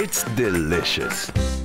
It's delicious.